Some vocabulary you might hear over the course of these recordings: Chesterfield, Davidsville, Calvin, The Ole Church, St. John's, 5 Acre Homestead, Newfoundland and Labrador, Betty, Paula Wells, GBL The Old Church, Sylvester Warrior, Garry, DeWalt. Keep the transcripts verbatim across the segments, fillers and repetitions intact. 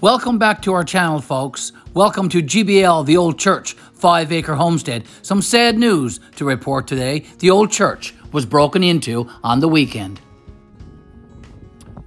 Welcome back to our channel, folks. Welcome to G B L The Old Church, Five Acre Homestead. Some sad news to report today. The old church was broken into on the weekend.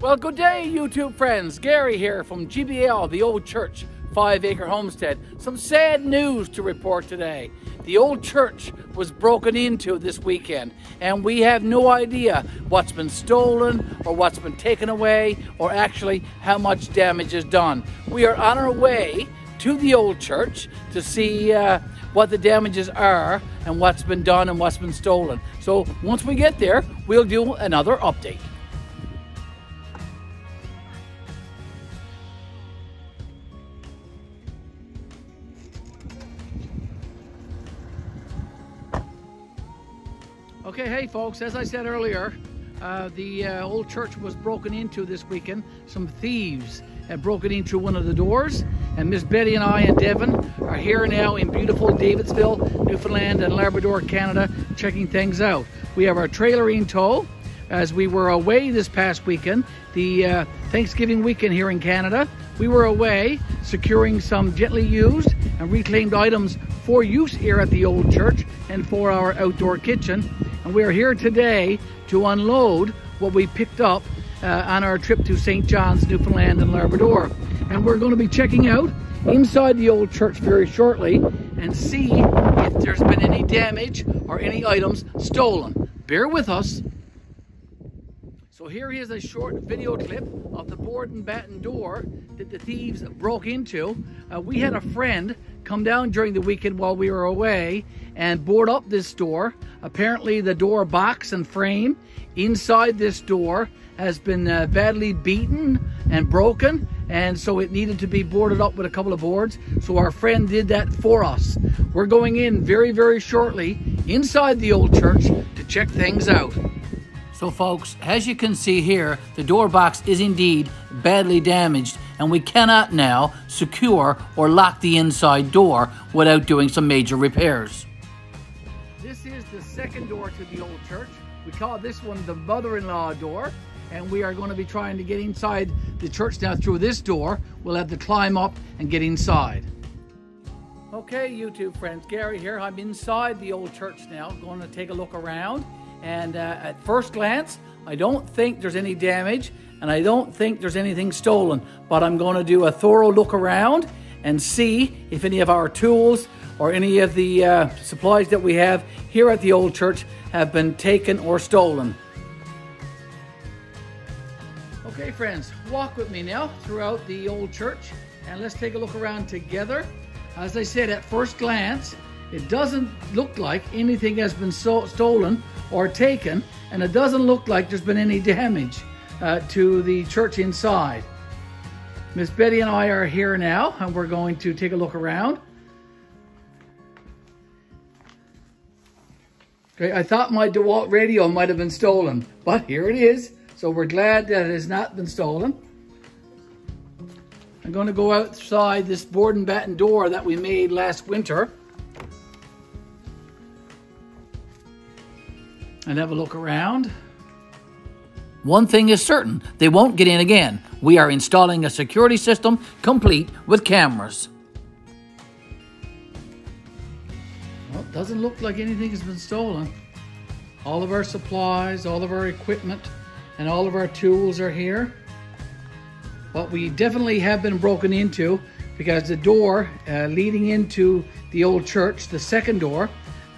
Well, good day, YouTube friends. Gary here from G B L The Old Church, Five Acre Homestead. Some sad news to report today. The old church was broken into this weekend, and we have no idea what's been stolen or what's been taken away or actually how much damage is done. We are on our way to the old church to see uh, what the damages are and what's been done and what's been stolen. So once we get there, we'll do another update. Okay, hey folks, as I said earlier, uh, the uh, old church was broken into this weekend. Some thieves had broken into one of the doors, and Miss Betty and I and Devin are here now in beautiful Davidsville, Newfoundland and Labrador, Canada, checking things out. We have our trailer in tow. As we were away this past weekend, the uh, Thanksgiving weekend here in Canada, we were away securing some gently used and reclaimed items for use here at the old church and for our outdoor kitchen. And we're here today to unload what we picked up uh, on our trip to Saint John's, Newfoundland and Labrador. And we're going to be checking out inside the old church very shortly and see if there's been any damage or any items stolen. Bear with us. So here is a short video clip of the board and batten door that the thieves broke into. Uh, we had a friend come down during the weekend while we were away and board up this door. Apparently the door box and frame inside this door has been uh, badly beaten and broken, and so it needed to be boarded up with a couple of boards. So our friend did that for us. We're going in very, very shortly inside the old church to check things out. So folks, as you can see here, the door box is indeed badly damaged, and we cannot now secure or lock the inside door without doing some major repairs. This is the second door to the old church. We call this one the mother-in-law door, and we are going to be trying to get inside the church now through this door. We'll have to climb up and get inside. Okay, YouTube friends, Gary here. I'm inside the old church now, going to take a look around. And uh, at first glance, I don't think there's any damage, and I don't think there's anything stolen, but I'm going to do a thorough look around and see if any of our tools or any of the uh, supplies that we have here at the old church have been taken or stolen. Okay friends, walk with me now throughout the old church, and let's take a look around together. As I said, at first glance, it doesn't look like anything has been so stolen or taken, and it doesn't look like there's been any damage uh, to the church inside. Miss Betty and I are here now, and we're going to take a look around. Okay, I thought my DeWalt radio might have been stolen, but here it is. So we're glad that it has not been stolen. I'm going to go outside this board and batten door that we made last winter and have a look around. One thing is certain, they won't get in again. We are installing a security system complete with cameras. Well, it doesn't look like anything has been stolen. All of our supplies, all of our equipment, and all of our tools are here. But we definitely have been broken into, because the door uh, leading into the old church, the second door,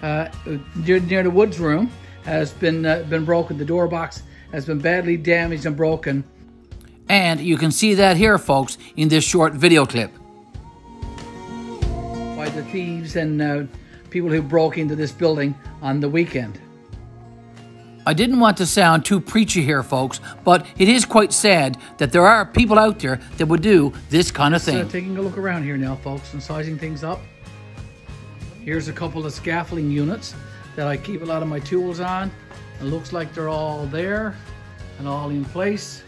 uh, near, near the woods room, has been uh, been broken. The door box has been badly damaged and broken. And you can see that here, folks, in this short video clip. By the thieves and uh, people who broke into this building on the weekend. I didn't want to sound too preachy here, folks, but it is quite sad that there are people out there that would do this kind of thing. So taking a look around here now, folks, and sizing things up. Here's a couple of scaffolding units that I keep a lot of my tools on. It looks like they're all there and all in place.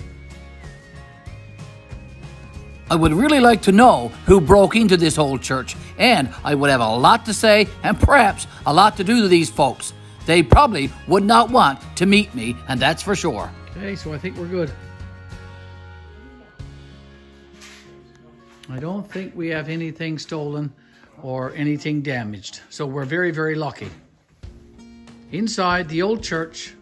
I would really like to know who broke into this whole church, and I would have a lot to say and perhaps a lot to do to these folks. They probably would not want to meet me, and that's for sure. Okay, so I think we're good. I don't think we have anything stolen or anything damaged. So we're very, very lucky. Inside the old church.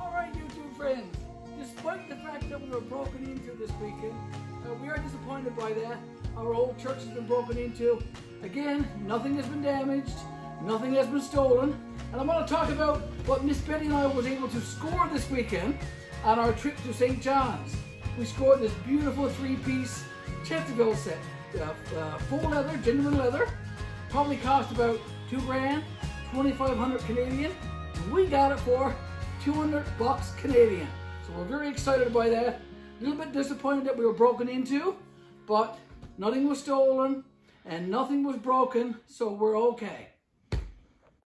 All right, you two friends. Despite the fact that we were broken into this weekend, uh, we are disappointed by that. Our old church has been broken into. Again, nothing has been damaged. Nothing has been stolen. And I want to talk about what Miss Betty and I was able to score this weekend on our trip to Saint John's. We scored this beautiful three-piece Chesterfield set. Uh, uh, full leather, genuine leather. Probably cost about two grand, twenty-five hundred Canadian. We got it for two hundred bucks Canadian. So we're very excited by that. A little bit disappointed that we were broken into, but nothing was stolen and nothing was broken, so we're okay.